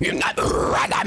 You're not.